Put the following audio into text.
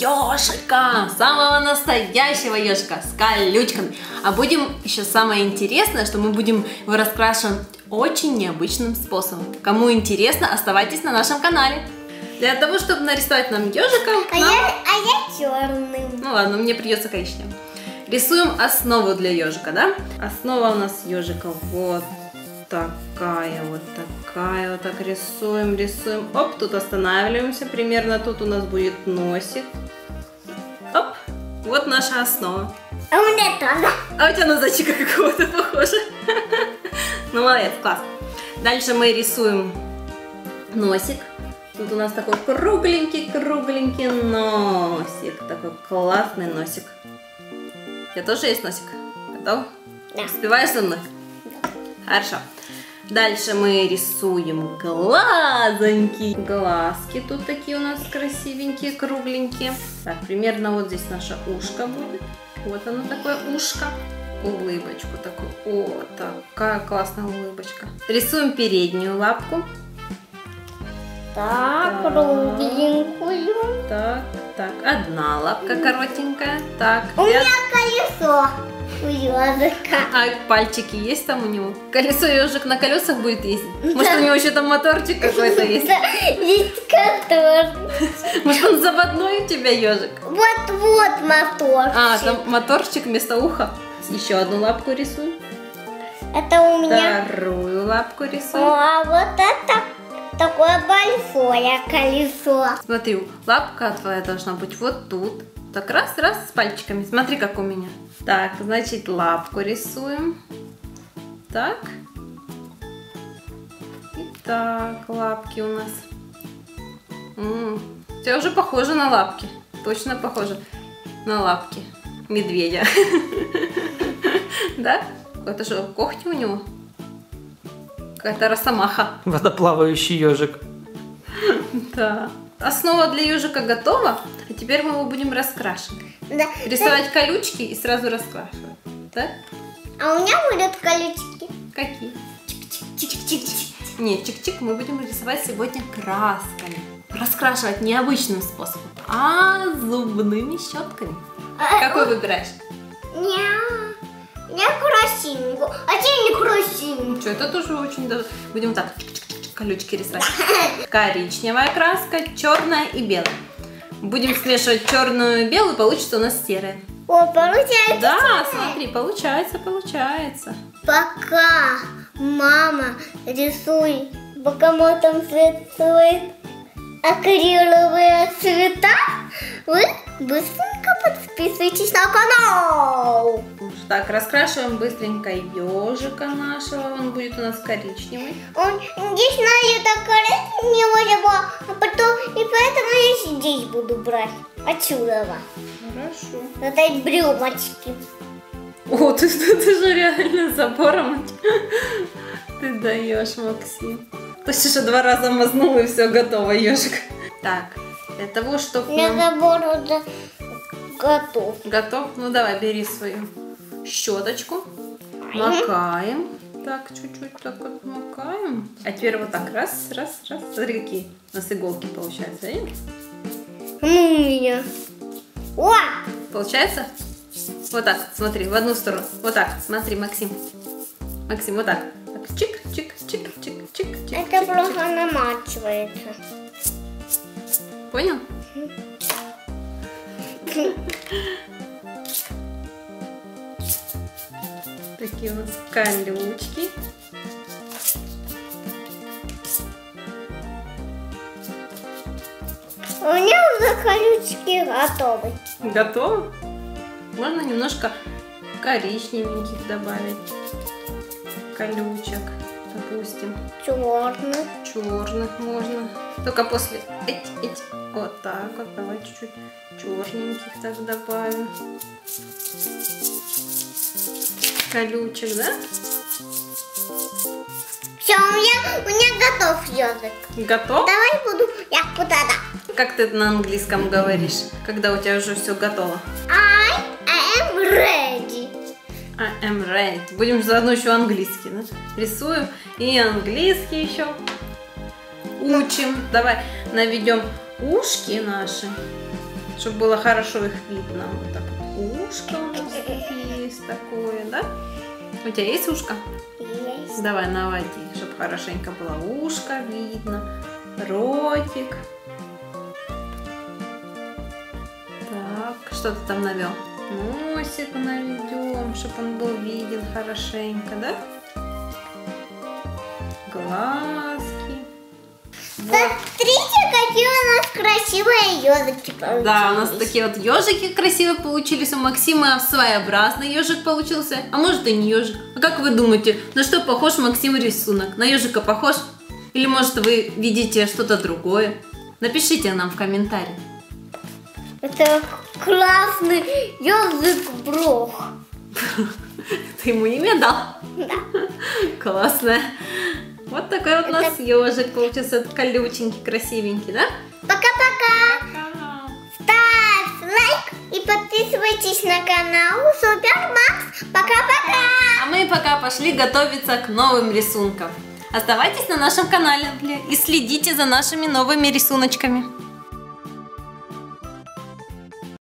ёжика, самого настоящего ёжика с колючками. А будем еще самое интересное, что мы будем его раскрашивать очень необычным способом. Кому интересно, оставайтесь на нашем канале. Для того, чтобы нарисовать нам ёжика, я черным. Ну ладно, мне придется коричневым. Рисуем основу для ёжика, да? Основа у нас ёжика вот такая, вот такая. Вот так рисуем, рисуем. Оп, тут останавливаемся. Примерно тут у нас будет носик. Оп, вот наша основа. А у меня тоже. А у тебя на зайчика какого-то похоже. Ну молодец, класс. Дальше мы рисуем носик. Тут у нас такой кругленький носик. Такой классный носик. У тебя тоже есть носик? Готов? Да. Успеваешь со мной? Да. Хорошо. Дальше мы рисуем глазоньки. Глазки тут такие у нас красивенькие, кругленькие. Так, примерно вот здесь наше ушко будет. Вот оно такое ушко. Улыбочку такую. О, такая классная улыбочка. Рисуем переднюю лапку. Так, кругленькую. Так, так, одна лапка коротенькая. Так, у меня колесо у ёжика. А пальчики есть там у него? Колесо ёжик на колесах будет ездить? Может, у него еще там моторчик какой-то есть? Да, есть моторчик. Может, он заводной у тебя ёжик? Вот-вот моторчик. А, там моторчик вместо уха. Еще одну лапку рисуем. Это у меня. Вторую лапку рисуем. А вот это такое большое колесо. Смотри, лапка твоя должна быть вот тут. Так, раз с пальчиками. Смотри, как у меня. Так, значит, лапку рисуем. Так. И так, лапки у нас. У тебя уже похоже на лапки. Точно похоже на лапки медведя. Да? Это же когти у него. Какая-то росомаха. Водоплавающий ежик. Да. Основа для ежика готова. А теперь мы его будем раскрашивать. Да. Рисовать колючки и сразу раскрашивать. Да? А у меня будут колючки. Какие? Чик-чик-чик-чик-чик. Нет, чик-чик мы будем рисовать сегодня красками. Раскрашивать необычным способом, а зубными щетками. Какой выбираешь? Я красивенькую, а тебе не красивенькую. Что, это тоже очень... Будем так колючки рисовать. Коричневая краска, черная и белая. Будем смешивать черную и белую, получится у нас серая. О, получается. Да, серая. Смотри, получается. Пока мама рисует, пока мама там рисует акриловые цвета, вы быстренько подписывайтесь на канал. Так, раскрашиваем быстренько ежика нашего. Он будет у нас коричневый. Он здесь налито коричневого, а потом, и поэтому я здесь буду брать. Отсюда. Хорошо. Вот эти брюмочки. О, ты же реально забором. Ты даешь, Максим. То есть еще 2 раза мазнул, и все, готово, ежик. Так, для того, чтобы... Я забор уже готов. Готов? Ну давай, бери свою щеточку, макаем, так чуть-чуть так вот макаем, а теперь вот так раз, смотри, какие у нас иголки получаются, видишь? О! Получается? Вот так, смотри, в одну сторону, вот так, смотри, Максим, вот так, чик-чик-чик-чик-чик-чик. Это плохо намачивается. Понял? Такие у нас колючки. У меня уже колючки готовы. Готовы? Можно немножко коричневеньких добавить. Колючек, допустим. Черных. Черных можно. Только после... Вот так вот. Давай чуть-чуть черненьких так добавим. Колючек, да? Все, у меня готов ёжик. Готов? Давай буду я куда-то. Как ты на английском говоришь, когда у тебя уже все готово? I am ready. I am ready. Будем заодно еще английский, да? Рисуем и английский еще учим. Давай наведем ушки наши. чтобы было хорошо их видно. Вот так вот. Ушко у нас есть такое, да? У тебя есть ушко? Есть. Давай наводи, чтобы хорошенько было ушко видно, ротик. Так, что ты там навел? Носик наведем, чтобы он был виден хорошенько, да? Глазки. Смотрите, какие у нас красивые ежики получились. Да, у нас такие вот ежики красивые получились. У Максима своеобразный ежик получился. А может и не ежик. А как вы думаете, на что похож Максим рисунок? На ежика похож? Или может вы видите что-то другое? Напишите нам в комментариях. Это классный ежик Брох. Ты ему имя дал? Да. Классное. Вот такой вот у нас ежик получился, колюченький, красивенький, да? Пока-пока! Ставь лайк и подписывайтесь на канал Супер Макс. Пока-пока! А мы пока пошли готовиться к новым рисункам. Оставайтесь на нашем канале и следите за нашими новыми рисуночками.